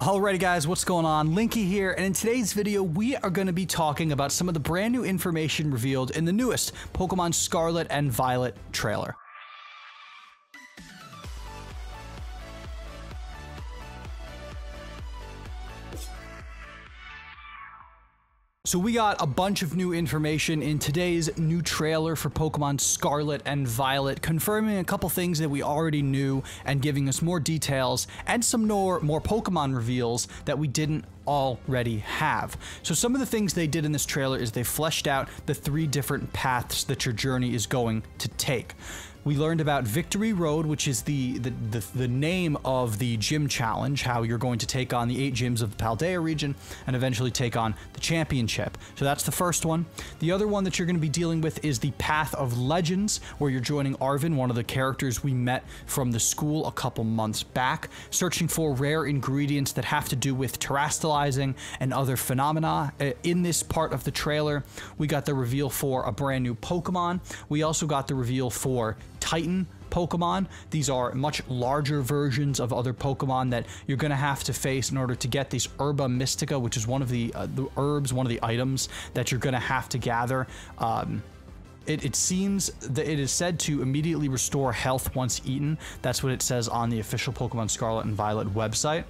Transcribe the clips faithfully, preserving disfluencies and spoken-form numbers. Alrighty guys, what's going on? Linky here, and in today's video we are going to be talking about some of the brand new information revealed in the newest Pokemon Scarlet and Violet trailer. So we got a bunch of new information in today's new trailer for Pokemon Scarlet and Violet, confirming a couple things that we already knew and giving us more details and some more, more Pokemon reveals that we didn't already have. So some of the things they did in this trailer is they fleshed out the three different paths that your journey is going to take. We learned about Victory Road, which is the, the, the, the name of the gym challenge, how you're going to take on the eight gyms of the Paldea region and eventually take on the championship. So that's the first one. The other one that you're going to be dealing with is the Path of Legends, where you're joining Arven, one of the characters we met from the school a couple months back, searching for rare ingredients that have to do with terastalizing and other phenomena. In this part of the trailer, we got the reveal for a brand new Pokemon. We also got the reveal for Titan Pokemon. These are much larger versions of other Pokemon that you're going to have to face in order to get these Herba Mystica, which is one of the, uh, the herbs, one of the items that you're going to have to gather. Um, It, it seems that it is said to immediately restore health once eaten. That's what it says on the official Pokemon Scarlet and Violet website.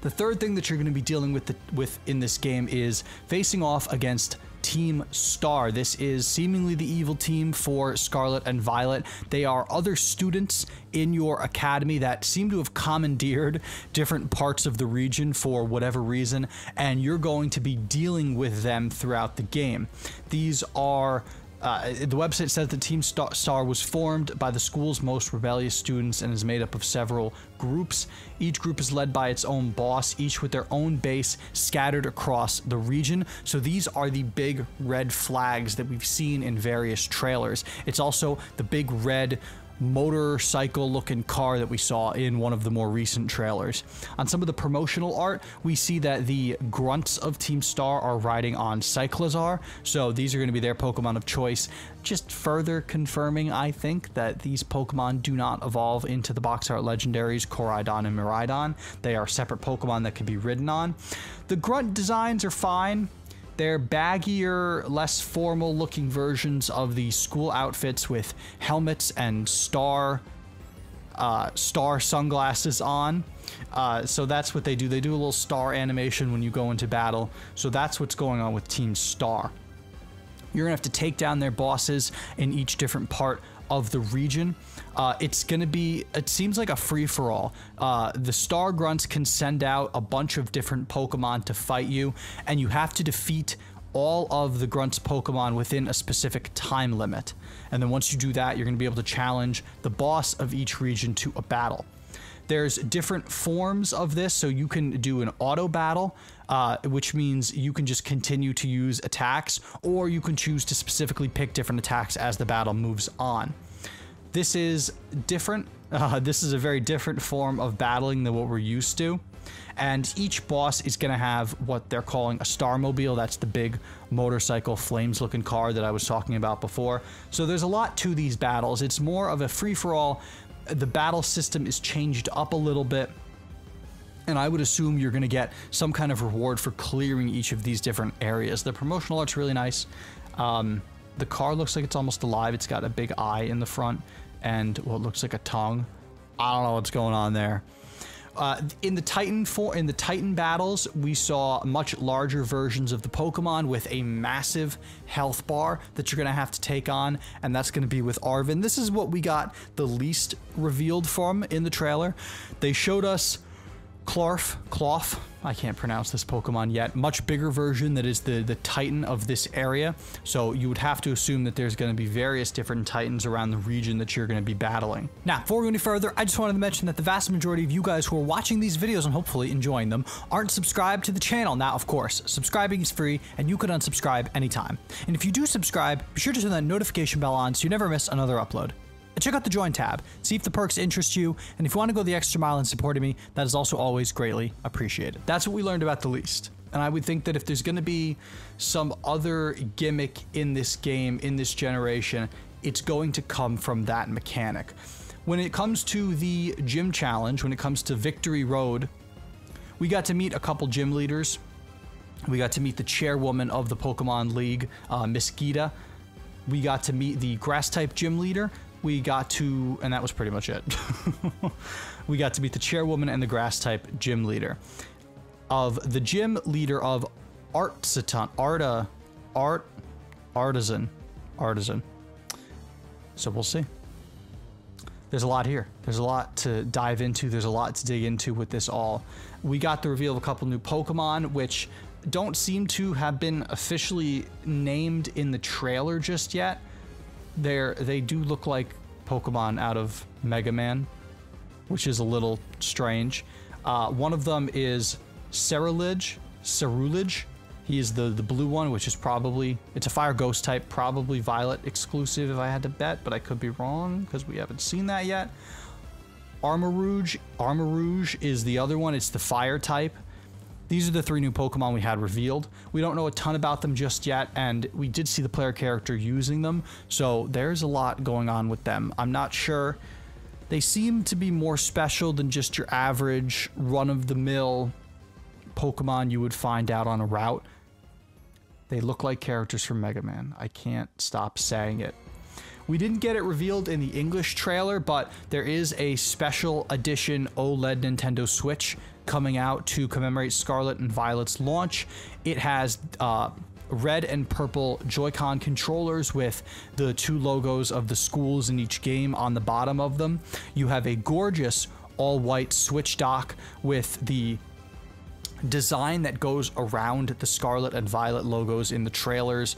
The third thing that you're going to be dealing with, the, with in this game is facing off against Team Star. This is seemingly the evil team for Scarlet and Violet. They are other students in your academy that seem to have commandeered different parts of the region for whatever reason, and you're going to be dealing with them throughout the game. These are Uh, the website says that Team Star was formed by the school's most rebellious students and is made up of several groups. Each group is led by its own boss, each with their own base scattered across the region. So these are the big red flags that we've seen in various trailers. It's also the big red motorcycle looking car that we saw in one of the more recent trailers. On some of the promotional art, we see that the grunts of Team Star are riding on Cyclizar, so these are going to be their Pokemon of choice, just further confirming, I think, that these Pokemon do not evolve into the box art legendaries Corridon and Miraidon. They are separate Pokemon that can be ridden on. The grunt designs are fine. They're baggier, less formal looking versions of the school outfits with helmets and star uh, star sunglasses on. Uh, so that's what they do. They do a little star animation when you go into battle. So that's what's going on with Team Star. You're going to have to take down their bosses in each different part of the region. Uh, it's going to be, it seems like a free-for-all. Uh, the Star Grunts can send out a bunch of different Pokemon to fight you, and you have to defeat all of the Grunts Pokemon within a specific time limit. And then once you do that, you're going to be able to challenge the boss of each region to a battle. There's different forms of this, so you can do an auto battle, uh, which means you can just continue to use attacks, or you can choose to specifically pick different attacks as the battle moves on. This is different. Uh, this is a very different form of battling than what we're used to. And each boss is going to have what they're calling a Starmobile. That's the big motorcycle flames looking car that I was talking about before. So there's a lot to these battles. It's more of a free-for-all. The battle system is changed up a little bit, and I would assume you're going to get some kind of reward for clearing each of these different areas. The promotional art's really nice. Um, the car looks like it's almost alive. It's got a big eye in the front and what well, looks like a tongue. I don't know what's going on there. Uh, in the Titan for in the Titan battles, we saw much larger versions of the Pokemon with a massive health bar that you're going to have to take on, and that's going to be with Arven. This is what we got the least revealed from in the trailer. They showed us Clarf, Cloth, I can't pronounce this Pokemon yet, much bigger version that is the, the Titan of this area. So you would have to assume that there's going to be various different Titans around the region that you're going to be battling. Now, before we go any further, I just wanted to mention that the vast majority of you guys who are watching these videos and hopefully enjoying them aren't subscribed to the channel. Now, of course, subscribing is free and you can unsubscribe anytime. And if you do subscribe, be sure to turn that notification bell on so you never miss another upload. And check out the join tab, see if the perks interest you, and if you want to go the extra mile in supporting me, that is also always greatly appreciated. That's what we learned about the least, and I would think that if there's going to be some other gimmick in this game, in this generation, it's going to come from that mechanic. When it comes to the gym challenge, when it comes to Victory Road, we got to meet a couple gym leaders. We got to meet the chairwoman of the Pokemon League, uh, Mesquita. We got to meet the Grass-type gym leader. We got to, and that was pretty much it. We got to meet the chairwoman and the Grass-type gym leader. Of the gym leader of Artisan, Arta, Art, Artisan, Artisan. So we'll see. There's a lot here. There's a lot to dive into. There's a lot to dig into with this all. We got the reveal of a couple new Pokemon, which don't seem to have been officially named in the trailer just yet. They're, they do look like Pokemon out of Mega Man, which is a little strange. Uh, one of them is Ceruledge. Ceruledge. He is the, the blue one, which is probably, it's a fire ghost type, probably Violet exclusive if I had to bet, but I could be wrong because we haven't seen that yet. Armarouge, Armarouge is the other one. It's the fire type. These are the three new Pokemon we had revealed. We don't know a ton about them just yet, and we did see the player character using them, so there's a lot going on with them. I'm not sure. They seem to be more special than just your average run-of-the-mill Pokemon you would find out on a route. They look like characters from Mega Man. I can't stop saying it. We didn't get it revealed in the English trailer, but there is a special edition OLED Nintendo Switch coming out to commemorate Scarlet and Violet's launch. It has uh, red and purple Joy-Con controllers with the two logos of the schools in each game on the bottom of them. You have a gorgeous all-white Switch dock with the design that goes around the Scarlet and Violet logos in the trailers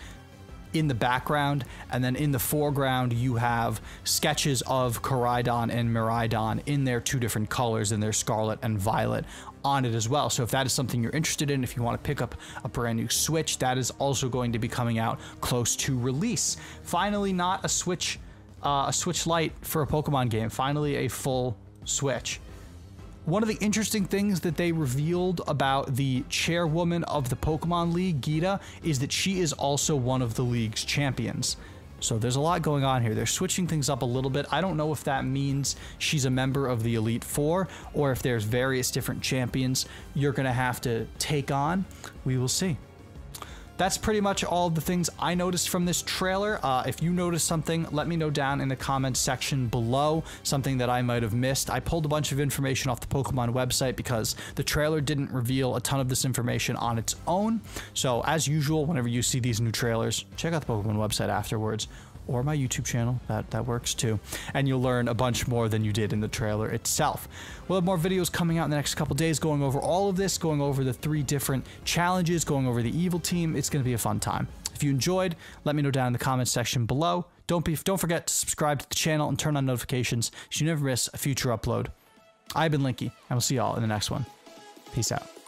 in the background, and then in the foreground you have sketches of Corridon and Miraidon in their two different colors and their Scarlet and Violet on it as well. So if that is something you're interested in, if you want to pick up a brand new Switch, that is also going to be coming out close to release. Finally, not a Switch uh, a Switch Lite for a Pokemon game, finally a full Switch. One of the interesting things that they revealed about the chairwoman of the Pokemon League, Gita, is that she is also one of the league's champions. So there's a lot going on here. They're switching things up a little bit. I don't know if that means she's a member of the Elite Four or if there's various different champions you're going to have to take on. We will see. That's pretty much all the things I noticed from this trailer. Uh, if you noticed something, let me know down in the comments section below, something that I might have missed. I pulled a bunch of information off the Pokemon website because the trailer didn't reveal a ton of this information on its own. So as usual, whenever you see these new trailers, check out the Pokemon website afterwards or my YouTube channel, that, that works too. And you'll learn a bunch more than you did in the trailer itself. We'll have more videos coming out in the next couple days going over all of this, going over the three different challenges, going over the evil team. It's It's going to be a fun time. If you enjoyed, let me know down in the comments section below. Don't be, don't forget to subscribe to the channel and turn on notifications so you never miss a future upload. I've been Linky, and we'll see y'all in the next one. Peace out.